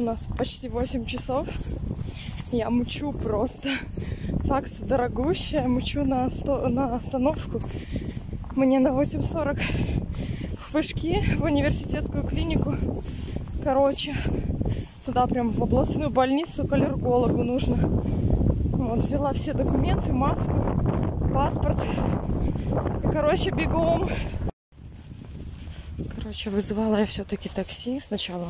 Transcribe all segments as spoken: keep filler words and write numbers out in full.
У нас почти восемь часов. Я мчу просто. Такса дорогущая. Мчу на, на остановку. Мне на восемь сорок в Пышки, в университетскую клинику. Короче, туда прям в областную больницу к аллергологу нужно. Вот, взяла все документы, маску, паспорт. И, короче, бегом. Короче, вызывала я все-таки такси. Сначала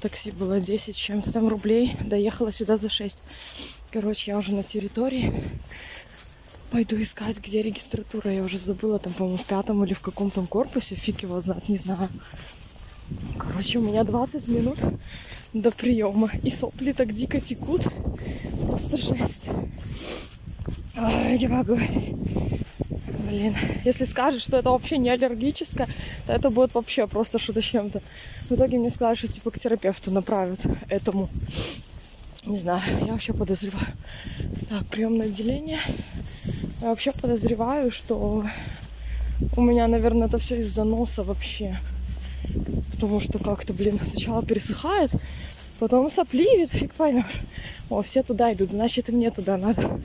такси было десять чем-то там рублей. Доехала сюда за шесть. Короче, я уже на территории. Пойду искать, где регистратура. Я уже забыла, там, по-моему, в пятом или в каком-то корпусе. Фиг его знает, не знаю. Короче, у меня двадцать минут до приема. И сопли так дико текут. Просто жесть. Ой, не могу. Блин, если скажешь, что это вообще не аллергическое, то это будет вообще просто что-то с чем-то. В итоге мне сказали, что типа к терапевту направят этому. Не знаю, я вообще подозреваю. Так, приемное отделение. Я вообще подозреваю, что у меня, наверное, это все из-за носа вообще. Потому что как-то, блин, сначала пересыхает, потом сопливит, фиг поймешь. О, все туда идут, значит и мне туда надо.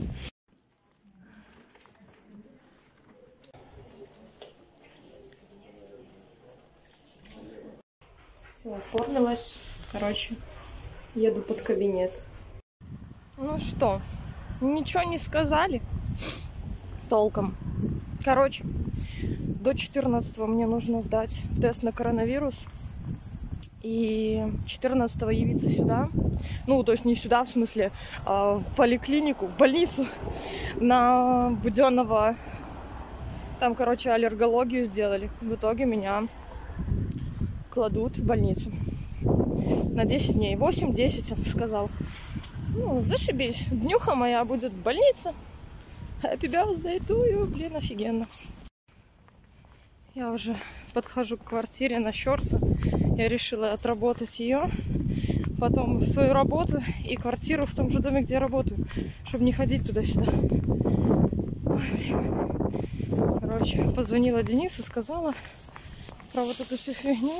Оформилась. Короче, еду под кабинет. Ну что, ничего не сказали толком. Короче, до четырнадцатого мне нужно сдать тест на коронавирус. И четырнадцатого явиться сюда. Ну, то есть не сюда, в смысле, а в поликлинику, в больницу. На Будённого. Там, короче, аллергологию сделали. В итоге меня... кладут в больницу на десять дней. восемь-десять, сказал. Ну, зашибись. Днюха моя будет в больнице. Happy birthday to you. Блин, офигенно. Я уже подхожу к квартире на Щорса. Я решила отработать ее. Потом свою работу и квартиру в том же доме, где я работаю. Чтобы не ходить туда-сюда. Короче, позвонила Денису, сказала про вот эту всю фигню.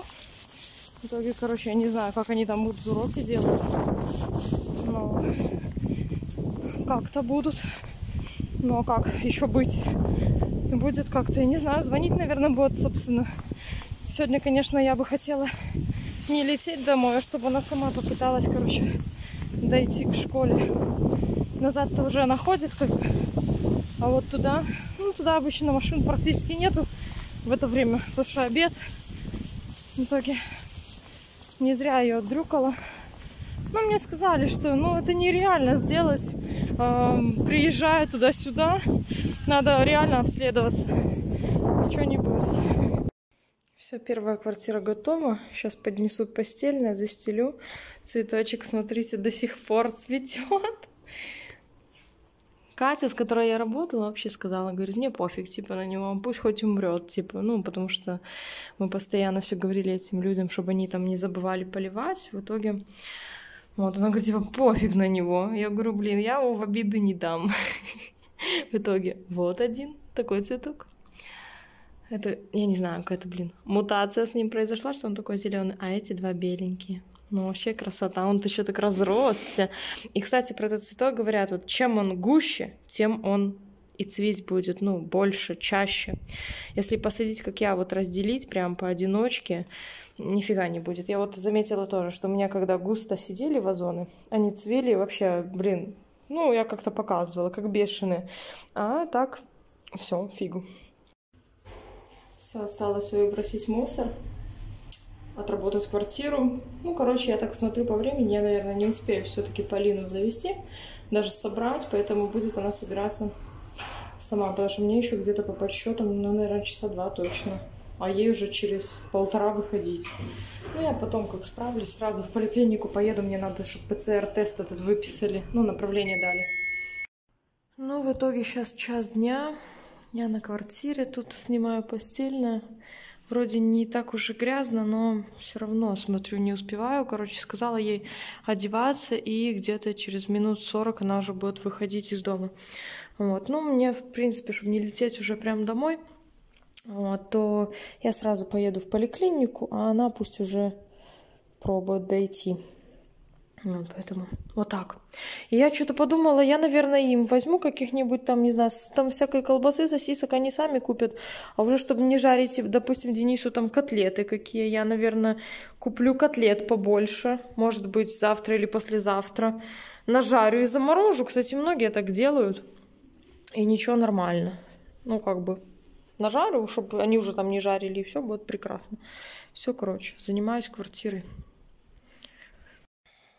В итоге, короче, я не знаю, как они там будут уроки делать. Но как-то будут. Но как еще быть? Будет как-то, я не знаю, звонить, наверное, будет, собственно. Сегодня, конечно, я бы хотела не лететь домой, а чтобы она сама попыталась, короче, дойти к школе. Назад-то уже она ходит, как бы. А вот туда, ну, туда обычно машин практически нету в это время, потому что обед. В итоге не зря ее отдрюкала. Но мне сказали, что ну это нереально сделать, эм, приезжая туда-сюда. Надо реально обследоваться. Ничего не будет. Все, первая квартира готова. Сейчас поднесут постельное, застелю. Цветочек, смотрите, до сих пор цветет. Катя, с которой я работала, вообще сказала, говорит, мне пофиг, типа, на него, пусть хоть умрет, типа, ну, потому что мы постоянно все говорили этим людям, чтобы они там не забывали поливать, в итоге, вот, она говорит, типа, пофиг на него, я говорю, блин, я его в обиду не дам, в итоге, вот один такой цветок, это, я не знаю, какая-то, блин, мутация с ним произошла, что он такой зеленый, а эти два беленькие. Ну, вообще красота. Он-то еще так разросся. И, кстати, про этот цветок говорят, вот чем он гуще, тем он и цвесть будет, ну, больше, чаще. Если посадить, как я, вот разделить прям поодиночке, нифига не будет. Я вот заметила тоже, что у меня, когда густо сидели вазоны, они цвели вообще, блин, ну, я как-то показывала, как бешеные. А так, все, фигу. Все, осталось выбросить мусор. Отработать квартиру. Ну, короче, я так смотрю по времени, я, наверное, не успею все-таки Полину завести, даже собрать, поэтому будет она собираться сама, потому что мне еще где-то по подсчетам, ну, наверное, часа два точно, а ей уже через полтора выходить. Ну, я потом, как справлюсь, сразу в поликлинику поеду, мне надо, чтобы ПЦР-тест этот выписали, ну, направление дали. Ну, в итоге сейчас час дня, я на квартире, тут снимаю постельное. Вроде не так уж и грязно, но все равно, смотрю, не успеваю. Короче, сказала ей одеваться, и где-то через минут сорок она уже будет выходить из дома. Вот. Ну, мне, в принципе, чтобы не лететь уже прям домой, вот, то я сразу поеду в поликлинику, а она пусть уже пробует дойти. Вот, поэтому вот так. И я что-то подумала, я, наверное, им возьму каких-нибудь там, не знаю, там всякой колбасы, сосисок они сами купят. А уже, чтобы не жарить, допустим, Денису там котлеты какие, я, наверное, куплю котлет побольше. Может быть, завтра или послезавтра. Нажарю и заморожу. Кстати, многие так делают. И ничего, нормально. Ну, как бы, нажарю, чтобы они уже там не жарили, и все будет прекрасно. Все, короче, занимаюсь квартирой.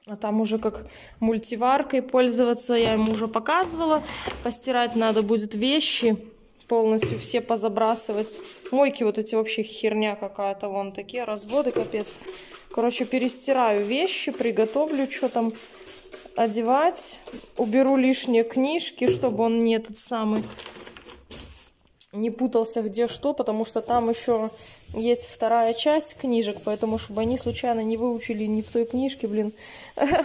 А там уже как мультиваркой пользоваться, я ему уже показывала. Постирать надо будет вещи, полностью все позабрасывать. Мойки вот эти вообще херня какая-то, вон такие разводы, капец. Короче, перестираю вещи, приготовлю, что там одевать. Уберу лишние книжки, чтобы он не этот самый... не путался где что, потому что там еще есть вторая часть книжек, поэтому, чтобы они случайно не выучили не в той книжке, блин,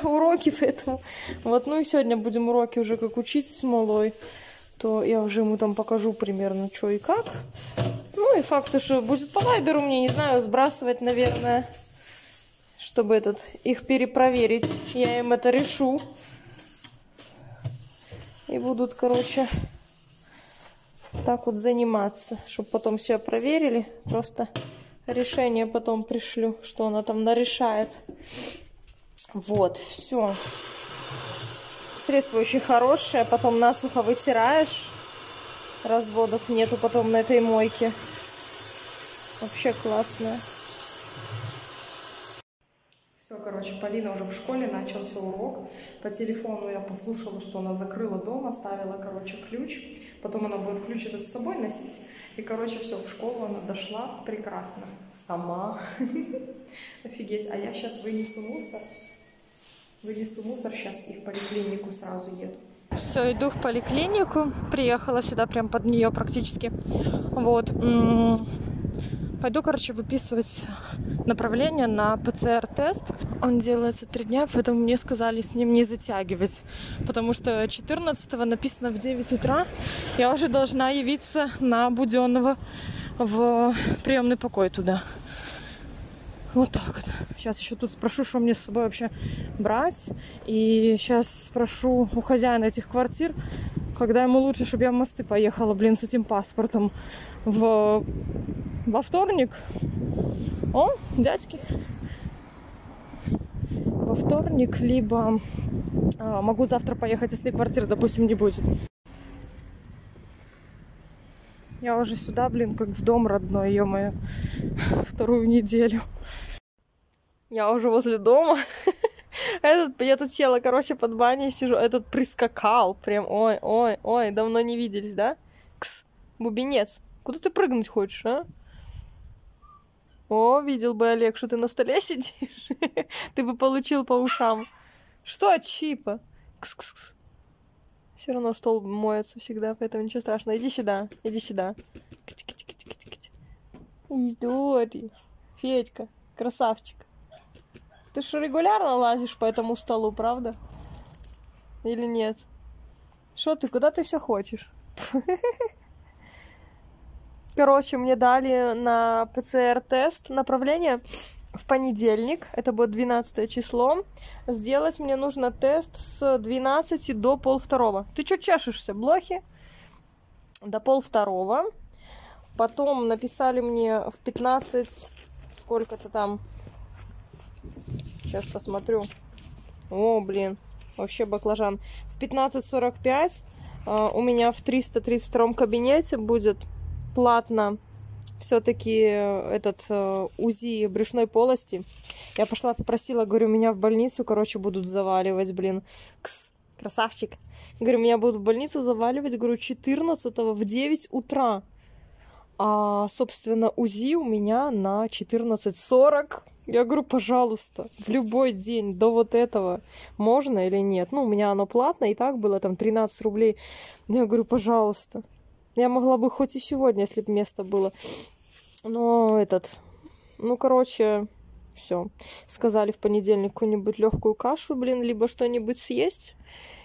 уроки, поэтому вот, ну и сегодня будем уроки уже как учить с малой, то я уже ему там покажу примерно, что и как. Ну и факт, что будет по вайберу мне, не знаю, сбрасывать, наверное, чтобы этот, их перепроверить, я им это решу. И будут, короче... так вот заниматься, чтобы потом себя проверили. Просто решение потом пришлю, что она там нарешает. Вот, все. Средство очень хорошее. Потом насухо вытираешь. Разводов нету потом на этой мойке. Вообще классное. Все, короче, Полина уже в школе, начался урок. По телефону я послушала, что она закрыла дом, оставила, короче, ключ. Потом она будет ключ этот с собой носить. И, короче, все, в школу она дошла прекрасно. Сама. Офигеть. А я сейчас вынесу мусор. Вынесу мусор сейчас и в поликлинику сразу еду. Все, иду в поликлинику. Приехала сюда прям под нее практически. Вот. Пойду, короче, выписывать направление на ПЦР-тест. Он делается три дня, поэтому мне сказали с ним не затягивать. Потому что четырнадцатого написано в девять утра. Я уже должна явиться на Будённого в приемный покой туда. Вот так вот. Сейчас еще тут спрошу, что мне с собой вообще брать. И сейчас спрошу у хозяина этих квартир, когда ему лучше, чтобы я в Мосты поехала, блин, с этим паспортом в... Во вторник, о, дядьки, во вторник, либо а, могу завтра поехать, если квартиры, допустим, не будет. Я уже сюда, блин, как в дом родной, ё-моё, вторую неделю. Я уже возле дома. Этот, я тут села, короче, под баней сижу, этот прискакал, прям, ой, ой, ой, давно не виделись, да? Кс, бубенец, куда ты прыгнуть хочешь, а? О, видел бы, Олег, что ты на столе сидишь. Ты бы получил по ушам. Что, чипа? Кс-кс-кс. Все равно стол моется всегда, поэтому ничего страшного. Иди сюда, иди сюда. Иди, Федька, красавчик. Ты же регулярно лазишь по этому столу, правда? Или нет? Что ты, куда ты все хочешь? Короче, мне дали на ПЦР-тест направление в понедельник, это будет двенадцатое число. Сделать мне нужно тест с двенадцати до полвторого. Ты что чешешься, блохи? До полвторого. Потом написали мне в пятнадцать, сколько-то там. Сейчас посмотрю. О, блин, вообще баклажан. В пятнадцать сорок пять э, у меня в триста тридцать втором кабинете будет... платно все-таки этот э, УЗИ брюшной полости. Я пошла попросила, говорю, меня в больницу, короче, будут заваливать, блин. Кс, красавчик. Говорю, меня будут в больницу заваливать, говорю, четырнадцатого в девять утра. А, собственно, УЗИ у меня на четырнадцать сорок. Я говорю, пожалуйста, в любой день до вот этого можно или нет? Ну, у меня оно платно, и так было там тринадцать рублей. Я говорю, пожалуйста. Я могла бы хоть и сегодня, если бы место было. Но этот... Ну, короче, все. Сказали в понедельник какую-нибудь легкую кашу, блин, либо что-нибудь съесть.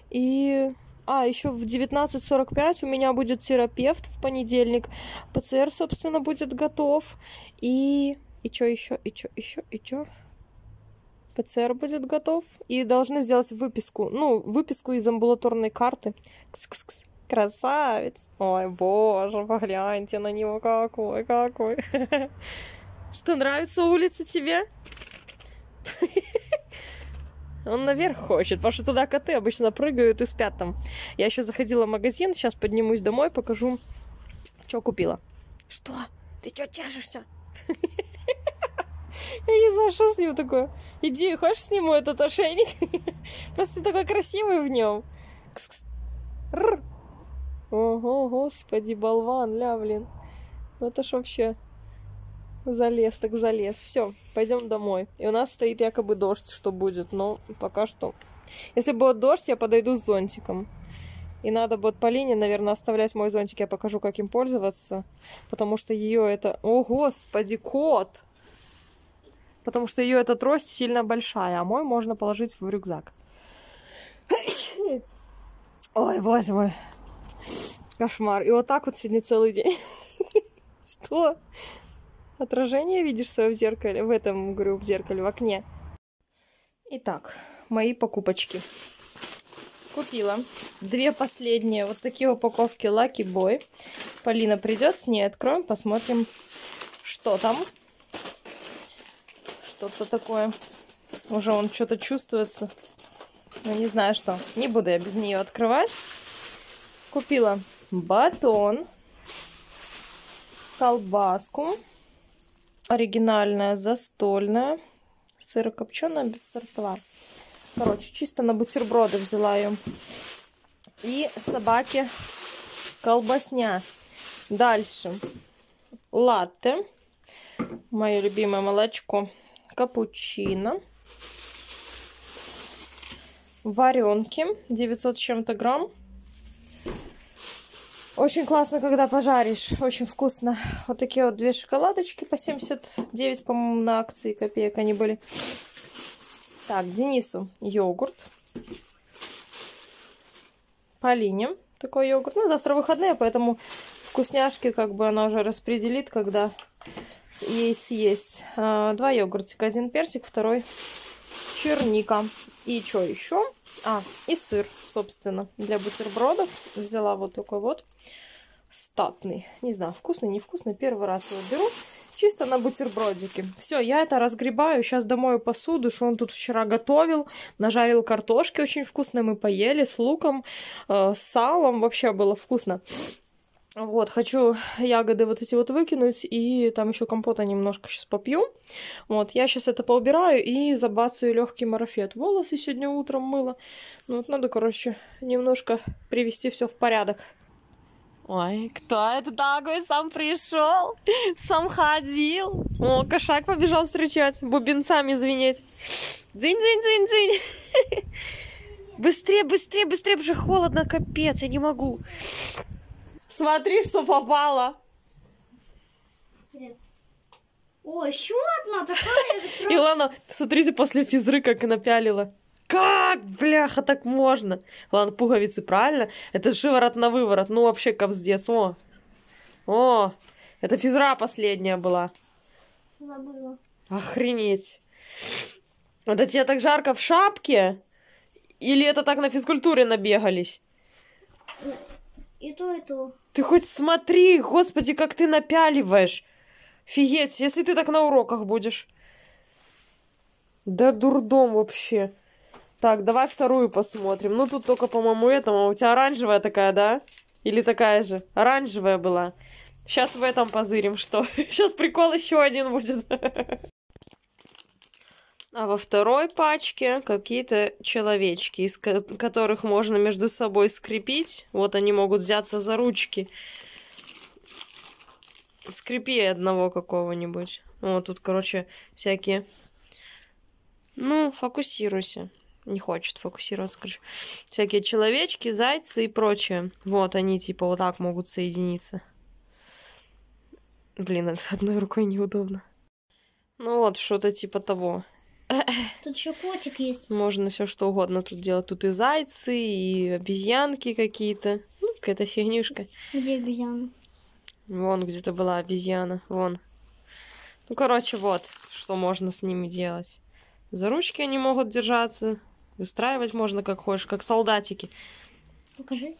И... А, еще в девятнадцать сорок пять у меня будет терапевт в понедельник. ПЦР, собственно, будет готов. И... И что еще? И что еще? И что? ПЦР будет готов. И должны сделать выписку. Ну, выписку из амбулаторной карты. Кс-кс-кс. Красавец. Ой, боже, погляньте на него. Какой, какой. Что, нравится улица тебе? Он наверх хочет, потому что туда коты обычно прыгают и спят там. Я еще заходила в магазин, сейчас поднимусь домой, покажу, что купила. Что? Ты что чешешься? Я не знаю, что с ним такое. Иди, хочешь, сниму этот ошейник? Просто ты такой красивый в нем. Ого, господи, болван, ля, блин. Ну это ж вообще... Залез, так залез. Все, пойдем домой. И у нас стоит якобы дождь, что будет, но пока что. Если будет дождь, я подойду с зонтиком. И надо будет Полине, наверное, оставлять мой зонтик. Я покажу, как им пользоваться. Потому что ее это... О, господи, кот! Потому что ее эта трость сильно большая, а мой можно положить в рюкзак. Ой, боже мой. Кошмар. И вот так вот сегодня целый день. Что? Отражение видишь свое в зеркале, в этом, говорю, в зеркале, в окне. Итак, мои покупочки. Купила две последние вот такие упаковки Lucky Boy. Полина придет, с ней откроем, посмотрим, что там. Что-то такое. Уже он что-то чувствуется. Но не знаю что. Не буду я без нее открывать. Купила батон, колбаску. Оригинальная, застольная, сырокопченая, без сортова. Короче, чисто на бутерброды взяла ее. И собаке колбасня. Дальше. Латте. Мое любимое молочко. Капучино. Варенки. девятьсот с чем-то грамм. Очень классно, когда пожаришь. Очень вкусно. Вот такие вот две шоколадочки по семьдесят девять, по-моему, на акции копеек они были. Так, Денису йогурт. Полине такой йогурт. Ну, завтра выходные, поэтому вкусняшки как бы она уже распределит, когда ей съесть. Два йогуртика. Один персик, второй черника. И что еще? А, и сыр, собственно, для бутербродов. Взяла вот такой вот статный. Не знаю, вкусный, невкусный. Первый раз его беру. Чисто на бутербродики. Все, я это разгребаю. Сейчас домою посуду, что он тут вчера готовил. Нажарил картошки очень вкусно. Мы поели с луком, э, с салом. Вообще было вкусно. Вот, хочу ягоды вот эти вот выкинуть, и там еще компота немножко сейчас попью. Вот, я сейчас это поубираю и забацаю легкий марафет. Волосы сегодня утром мыла. Ну вот надо, короче, немножко привести все в порядок. Ой, кто это такой? Сам пришел, сам ходил. О, кошак побежал встречать, бубенцами звенеть. Дзинь-дзинь-дзинь-дзинь. Быстрее, быстрее, быстрее, уже холодно, капец, я не могу. Смотри, что попало. О, еще одна такая же кровь. Илана, смотрите, после физры как напялила. Как, бляха, так можно? Ладно, пуговицы, правильно? Это шиворот на выворот. Ну, вообще, капздец. О, о, это физра последняя была. Забыла. Охренеть. Это тебе так жарко в шапке? Или это так на физкультуре набегались? И то, и то. Ты хоть смотри, господи, как ты напяливаешь. Фигеть, если ты так на уроках будешь. Да дурдом вообще. Так, давай вторую посмотрим. Ну, тут только, по-моему, этому. У тебя оранжевая такая, да? Или такая же? Оранжевая была. Сейчас в этом позырим, что? Сейчас прикол еще один будет. А во второй пачке какие-то человечки, из ко которых можно между собой скрепить. Вот они могут взяться за ручки. Скрепи одного какого-нибудь. Вот тут, короче, всякие... Ну, фокусируйся. Не хочет фокусироваться, короче. Всякие человечки, зайцы и прочее. Вот они, типа, вот так могут соединиться. Блин, одной рукой неудобно. Ну вот, что-то типа того. Тут еще котик есть. Можно все что угодно тут делать. Тут и зайцы, и обезьянки какие-то. Ну, какая-то фигнюшка. Где обезьяна? Вон где-то была обезьяна. Вон. Ну, короче, вот, что можно с ними делать. За ручки они могут держаться. Устраивать можно как хочешь, как солдатики. Покажи.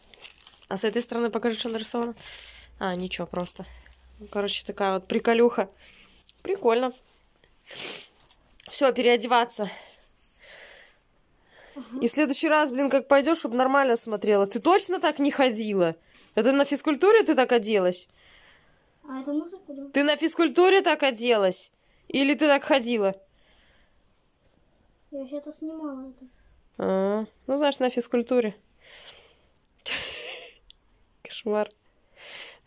А с этой стороны покажи, что нарисовано. А, ничего, просто. Короче, такая вот приколюха. Прикольно. Все, переодеваться. Угу. И в следующий раз, блин, как пойдешь, чтобы нормально смотрела. Ты точно так не ходила? Это на физкультуре ты так оделась? А это музыка, да? Ты на физкультуре так оделась? Или ты так ходила? Я вообще-то снимала это. А, ну, знаешь, на физкультуре. Кошмар.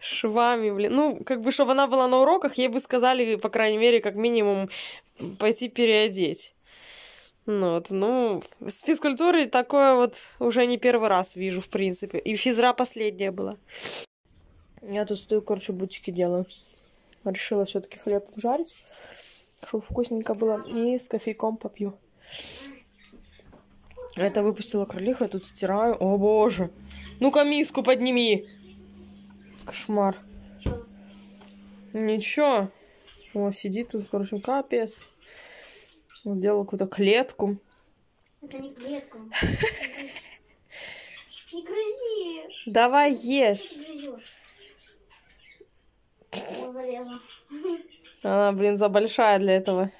Швами, блин. Ну, как бы, чтобы она была на уроках, ей бы сказали, по крайней мере, как минимум, пойти переодеть. Ну, вот, ну, с физкультурой такое вот уже не первый раз вижу, в принципе. И физра последняя была. Я тут стою, короче, бутики делаю. Решила все-таки хлеб обжарить, чтобы вкусненько было. И с кофейком попью. Это выпустила кролиха, я тут стираю. О, боже! Ну-ка, миску подними! Кошмар. Что? Ничего. О, сидит тут, короче, капец. Сделала какую-то клетку. Это не клетка. Не грызи. Давай ешь. Она, блин, за большая для этого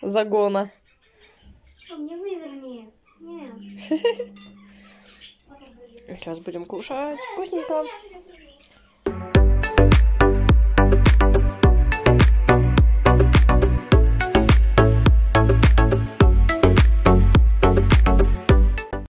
загона. Мне выверни. Нет. Сейчас будем кушать. Вкусненько.